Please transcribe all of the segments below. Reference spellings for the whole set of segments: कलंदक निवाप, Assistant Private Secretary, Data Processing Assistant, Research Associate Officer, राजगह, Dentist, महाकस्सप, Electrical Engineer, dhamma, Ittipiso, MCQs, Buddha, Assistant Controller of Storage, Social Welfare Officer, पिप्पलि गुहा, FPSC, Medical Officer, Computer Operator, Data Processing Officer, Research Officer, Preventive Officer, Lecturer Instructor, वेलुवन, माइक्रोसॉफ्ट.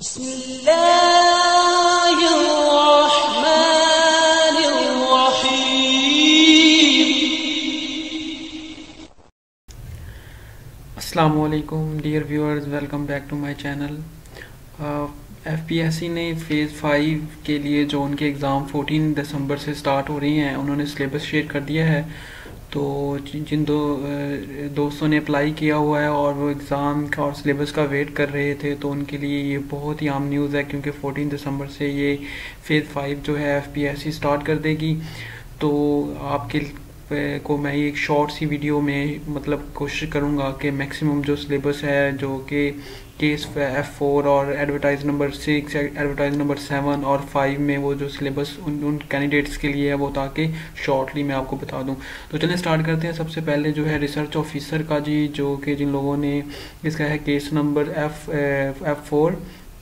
بسم الله الرحمن الرحيم. अस्सलाम वालेकुम dear viewers, welcome back to my channel. FPSC ने फेज़ 5 के लिए जो उनके एग्ज़ाम 14 दिसंबर से स्टार्ट हो रही हैं, उन्होंने सिलेबस शेयर कर दिया है. तो जिन दोस्तों ने अप्लाई किया हुआ है और वो एग्ज़ाम का और सिलेबस का वेट कर रहे थे, तो उनके लिए ये बहुत ही आम न्यूज़ है क्योंकि 14 दिसंबर से ये फेज़ 5 जो है एफपीएससी स्टार्ट कर देगी. तो आपके को मैं एक शॉर्ट सी वीडियो में कोशिश करूँगा कि मैक्सिमम जो सिलेबस है, जो कि केस F4 और एडवर्टाइज नंबर 6, एडवर्टाइज नंबर 7 और 5 में वो जो सिलेबस उन कैंडिडेट्स के लिए है, वो ताकि शॉर्टली मैं आपको बता दूं. तो चलिए स्टार्ट करते हैं. सबसे पहले जो है रिसर्च ऑफिसर का जी, जो कि जिन लोगों ने इसका है केस नंबर F4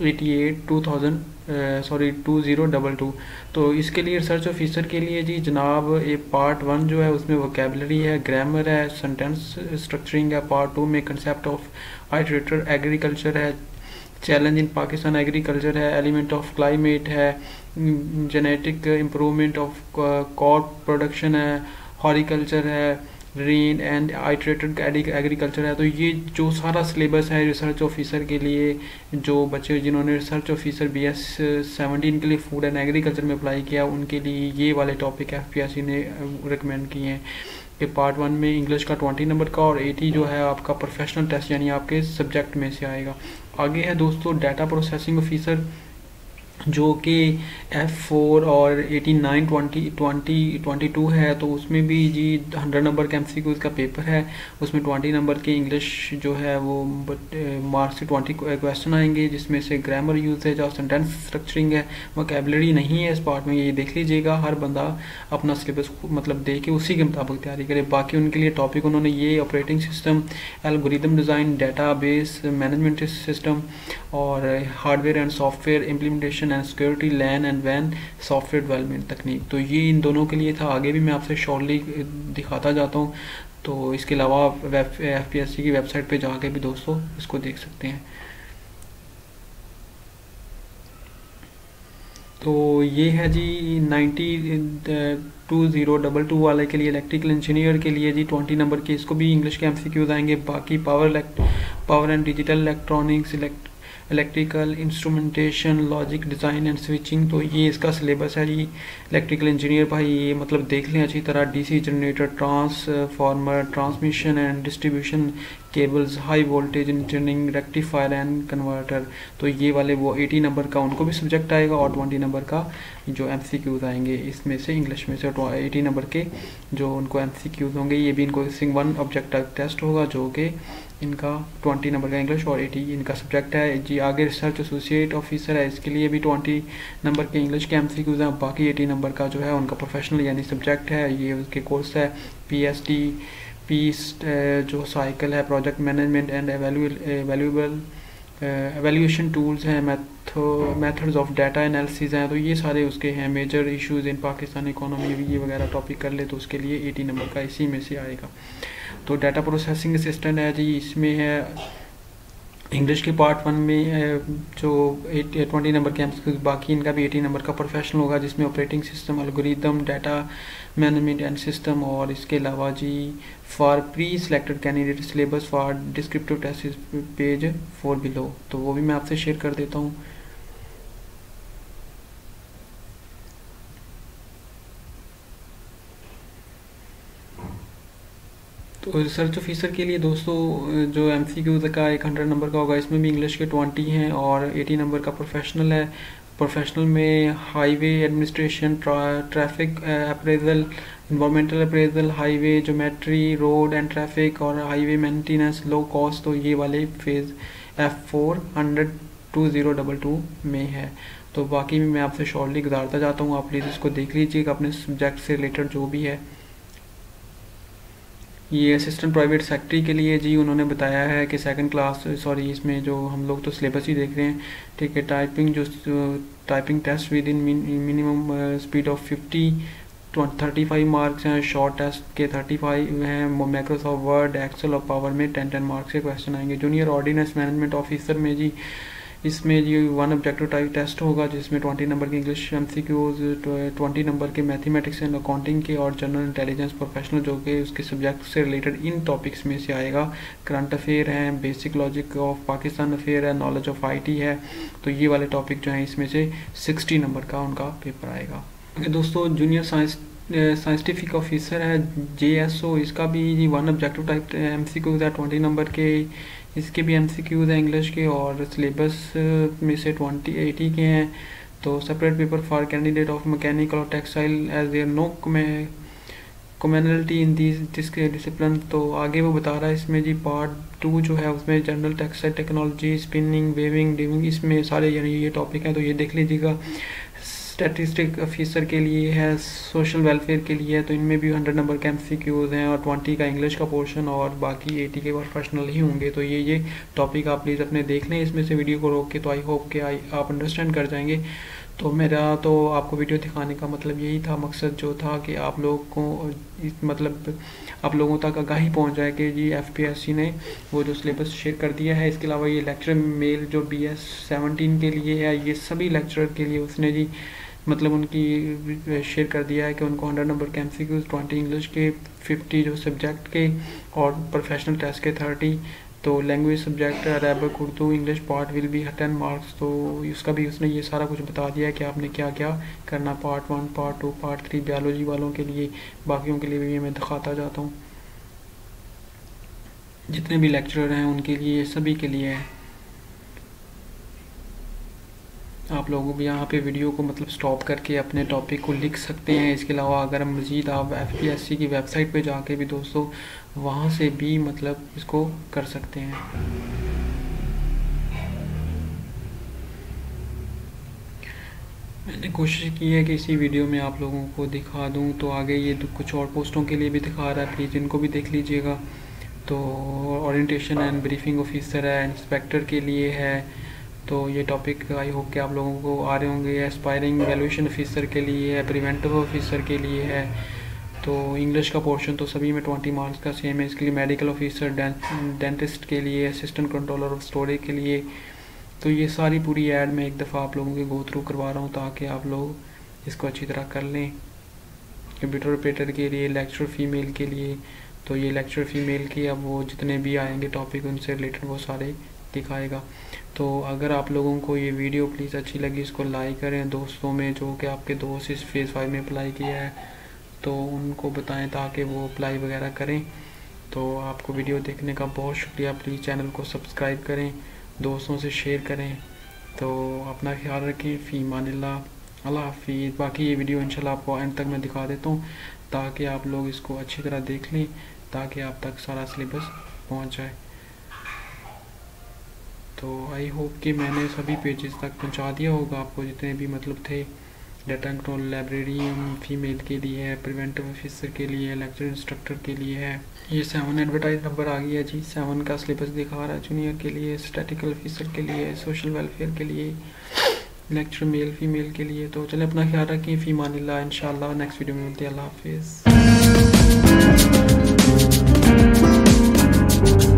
88 2000 2022. तो इसके लिए रिसर्च ऑफिसर के लिए जी जनाब ये पार्ट 1 जो है उसमें वोकेबलरी है, ग्रामर है, सेंटेंस स्ट्रक्चरिंग है. पार्ट 2 में कंसेप्ट ऑफ आइटरेटर एग्रीकल्चर है, चैलेंज इन पाकिस्तान एग्रीकल्चर है, एलिमेंट ऑफ क्लाइमेट है, genetic improvement of crop production है, हॉर्टिकल्चर है, रेन एंड आइटरेटेड एग्रीकल्चर है. तो ये जो सारा सिलेबस है रिसर्च ऑफिसर के लिए, जो बच्चे जिन्होंने रिसर्च ऑफिसर BS 17 के लिए फूड एंड एग्रीकल्चर में अप्लाई किया, उनके लिए ये वाले टॉपिक एफपीएससी ने रिकमेंड किए हैं कि पार्ट 1 में इंग्लिश का 20 नंबर का और 80 जो है आपका प्रोफेशनल टेस्ट यानी आपके सब्जेक्ट में से आएगा. आगे है दोस्तों डाटा प्रोसेसिंग ऑफिसर, जो कि F4 और 89 2022 है. तो उसमें भी जी 100 नंबर के MCQs का पेपर है, उसमें 20 नंबर के इंग्लिश जो है वो मार्क्स से 20 क्वेश्चन आएंगे, जिसमें से ग्रामर यूजेज और सेंटेंस स्ट्रक्चरिंग है. वोकैबुलरी नहीं है इस पार्ट में, ये देख लीजिएगा. हर बंदा अपना सिलेबस देख के उसी के मुताबिक तैयारी करे. बाकी उनके लिए टॉपिक उन्होंने ये operating system, algorithm design, database management system और hardware and software implementation and security, LAN and वैन, सॉफ्टवेयर डेवलपमेंट तकनीक. तो ये इन दोनों के लिए था. आगे भी मैं आपसे शॉर्टली दिखाता जाता हूँ. तो इसके अलावा आप एफपीएससी की वेबसाइट पे जाके भी दोस्तों इसको देख सकते हैं. तो ये है जी 90 2022 वाले के लिए. इलेक्ट्रिकल इंजीनियर के लिए जी 20 नंबर के, इसको भी इंग्लिश के MCQs आएंगे. बाकी power and digital electronics, electrical instrumentation, logic design and switching. तो ये इसका सिलेबस है जी. इलेक्ट्रिकल इंजीनियर भाई ये देख लें अच्छी तरह. DC generator, transformer, transmission and distribution cables, high voltage engineering, rectifier and converter. तो ये वाले वो 80 नंबर का उनको भी सब्जेक्ट आएगा और 20 नंबर का जो MCQs आएंगे इसमें से, इंग्लिश में से 80 नंबर के जो उनको MCQs होंगे. ये भी इनको 1 ऑब्जेक्टिव टेस्ट होगा, जो कि इनका 20 नंबर का इंग्लिश और 80 इनका सब्जेक्ट है जी. आगे रिसर्च एसोसिएट ऑफिसर है, इसके लिए भी 20 नंबर के इंग्लिश के MCQs हैं. बाकी 80 नंबर का जो है उनका प्रोफेशनल यानी सब्जेक्ट है, ये उसके कोर्स है. पीएसटी जो साइकिल है, project management and evaluation tools हैं, मेथड्स ऑफ डाटा एनालिसिस हैं. तो ये सारे उसके हैं. Major issues in Pakistan economy भी ये वगैरह टॉपिक कर ले तो उसके लिए 80 नंबर का इसी में से आएगा. तो डाटा प्रोसेसिंग असिस्टेंट है जी, इसमें है इंग्लिश के पार्ट 1 में जो 20 नंबर के MCQs, बाकी इनका भी 80 नंबर का प्रोफेशनल होगा, जिसमें operating system, algorithm, data management and system. और इसके अलावा जी for pre selected candidate syllabus for descriptive test page 4 below. तो वो भी मैं आपसे शेयर कर देता हूँ. तो रिसर्च ऑफिसर के लिए दोस्तों जो MCQs का 100 नंबर का होगा, इसमें भी इंग्लिश के 20 हैं और 80 नंबर का प्रोफेशनल है. प्रोफेशनल में highway administration, traffic appraisal, environmental appraisal, highway geometry, road and traffic और हाईवे मेंटेनेंस, लो कॉस्ट. तो ये वाले फेज़ F4 100 2022 में है. तो बाकी भी मैं आपसे शॉर्टली गुजारता जाता हूँ, आप प्लीज़ इसको देख लीजिएगा अपने सब्जेक्ट से रिलेटेड जो भी है. ये असिस्टेंट प्राइवेट सेक्रेटरी के लिए जी उन्होंने बताया है कि इसमें जो हम लोग तो सिलेबस ही देख रहे हैं, ठीक है. टाइपिंग जो typing test with in minimum speed of 50 35 marks हैं. शॉर्ट टेस्ट के 35 हैं. माइक्रोसॉफ्ट वर्ड, एक्सेल और पावर में 10 मार्क्स के क्वेश्चन आएंगे. जूनियर ऑर्डिनेंस मैनेजमेंट ऑफिसर में जी इसमें ये 1 ऑब्जेक्टिव टाइप टेस्ट होगा जिसमें 20 नंबर के इंग्लिश MCQs, 20 नंबर के मैथमेटिक्स एंड अकाउंटिंग के और जनरल इंटेलिजेंस प्रोफेशनल जो कि उसके सब्जेक्ट से रिलेटेड इन टॉपिक्स में से आएगा। करंट अफेयर हैं, basic logic of Pakistan affair है, नॉलेज ऑफ IT है। तो ये वाले टॉपिक जो हैं इसमें से 60 नंबर का उनका पेपर आएगा। दोस्तों जूनियर साइंटिफिक ऑफिसर है JSO, इसका भी 1 ऑब्जेक्टिव टाइप MCQs है 20 नंबर के, इसके भी MCQs हैं इंग्लिश के और सिलेबस में से 80 के हैं। तो separate paper for candidate of mechanical और textile as there no commonality in this discipline. तो आगे वो बता रहा है इसमें जी पार्ट 2 जो है उसमें general textile technology, spinning, weaving, dyeing, इसमें सारे यानी ये टॉपिक हैं तो ये देख लीजिएगा। स्टैटिस्टिक ऑफिसर के लिए है, सोशल वेलफेयर के लिए है, तो इनमें भी 100 नंबर के MCQs हैं और 20 का इंग्लिश का पोर्शन और बाकी 80 के प्रोफेशनल ही होंगे। तो ये टॉपिक आप प्लीज़ अपने देख लें इसमें से वीडियो को रोक के। तो आई होप कि आप अंडरस्टैंड कर जाएंगे। तो मेरा तो आपको वीडियो दिखाने का मतलब यही था, मकसद जो था कि आप लोगों को आप लोगों तक आगाही पहुंच जाए कि जी FPSC ने वो जो सिलेबस शेयर कर दिया है। इसके अलावा ये लेक्चर मेल जो BS-17 के लिए है ये सभी लेक्चरर के लिए उसने जी उनकी शेयर कर दिया है कि उनको 100 नंबर के MCQs, 20 इंग्लिश के, 50 जो सब्जेक्ट के और प्रोफेशनल टेस्ट के 30। तो language subject Arabic, Urdu, English part will be 10 marks. तो उसका भी उसने ये सारा कुछ बता दिया है कि आपने क्या क्या करना, पार्ट 1, पार्ट 2, पार्ट 3 बायोलॉजी वालों के लिए, बाकियों के लिए भी मैं दिखाता जाता हूँ जितने भी लेक्चरर हैं उनके लिए, सभी के लिए है। आप लोगों भी यहाँ पे वीडियो को स्टॉप करके अपने टॉपिक को लिख सकते हैं। इसके अलावा अगर मज़ीद आप FPSC की वेबसाइट पे जाके भी दोस्तों वहाँ से भी इसको कर सकते हैं। मैंने कोशिश की है कि इसी वीडियो में आप लोगों को दिखा दूँ। तो आगे ये कुछ और पोस्टों के लिए भी दिखा रहा है, प्लीज़ इनको भी देख लीजिएगा। तो ओरिएंटेशन एंड ब्रीफिंग ऑफिसर है, इंस्पेक्टर के लिए है। तो ये टॉपिक आई होप कि आप लोगों को आ रहे होंगे। एस्पायरिंग वैल्यूएशन ऑफिसर के लिए है, प्रिवेंटिव ऑफिसर के लिए है। तो इंग्लिश का पोर्शन तो सभी में 20 मार्क्स का सेम है। इसके लिए मेडिकल ऑफिसर, डेंटिस्ट के लिए, असिस्टेंट कंट्रोलर ऑफ स्टोरेज के लिए। तो ये सारी पूरी ऐड मैं एक दफ़ा आप लोगों के गो थ्रू करवा रहा हूँ ताकि आप लोग इसको अच्छी तरह कर लें। कंप्यूटर ऑपरेटर के लिए, लेक्चरर फीमेल के लिए, तो ये लेक्चरर फीमेल की अब वो जितने भी आएंगे टॉपिक उनसे रिलेटेड वो सारे दिखाएगा। तो अगर आप लोगों को ये वीडियो प्लीज़ अच्छी लगी इसको लाइक करें, दोस्तों में जो कि आपके दोस्त इस फेज़ 5 में अप्लाई किया है तो उनको बताएं ताकि वो अप्लाई वगैरह करें। तो आपको वीडियो देखने का बहुत शुक्रिया। प्लीज़ चैनल को सब्सक्राइब करें, दोस्तों से शेयर करें। तो अपना ख्याल रखें। फ़ी मानिल्लाह, अल्लाह हाफिज़। बाकी ये वीडियो इंशाल्लाह आपको एंड तक मैं दिखा देता हूँ ताकि आप लोग इसको अच्छी तरह देख लें ताकि आप तक सारा सिलेबस पहुँच जाए। तो आई होप कि मैंने सभी पेजेस तक पहुंचा दिया होगा आपको जितने भी थे। डाटा कंट्रोल लाइब्रेरियन फीमेल के लिए है, प्रिवेंटिव ऑफिसर के लिए, लेक्चर इंस्ट्रक्टर के लिए है। ये 7 एडवर्टाइज नंबर आ गया जी, 7 का सिलेबस दिखा रहा है जूनियर के लिए, स्टैटिकल ऑफिसर के लिए, सोशल वेलफेयर के लिए, लेक्चर मेल फीमेल के लिए। तो चलें, अपना ख्याल रखें। फी मानिल्लाह, इंशाल्लाह नेक्स्ट वीडियो में मिलते हैं। अल्लाह हाफिज़।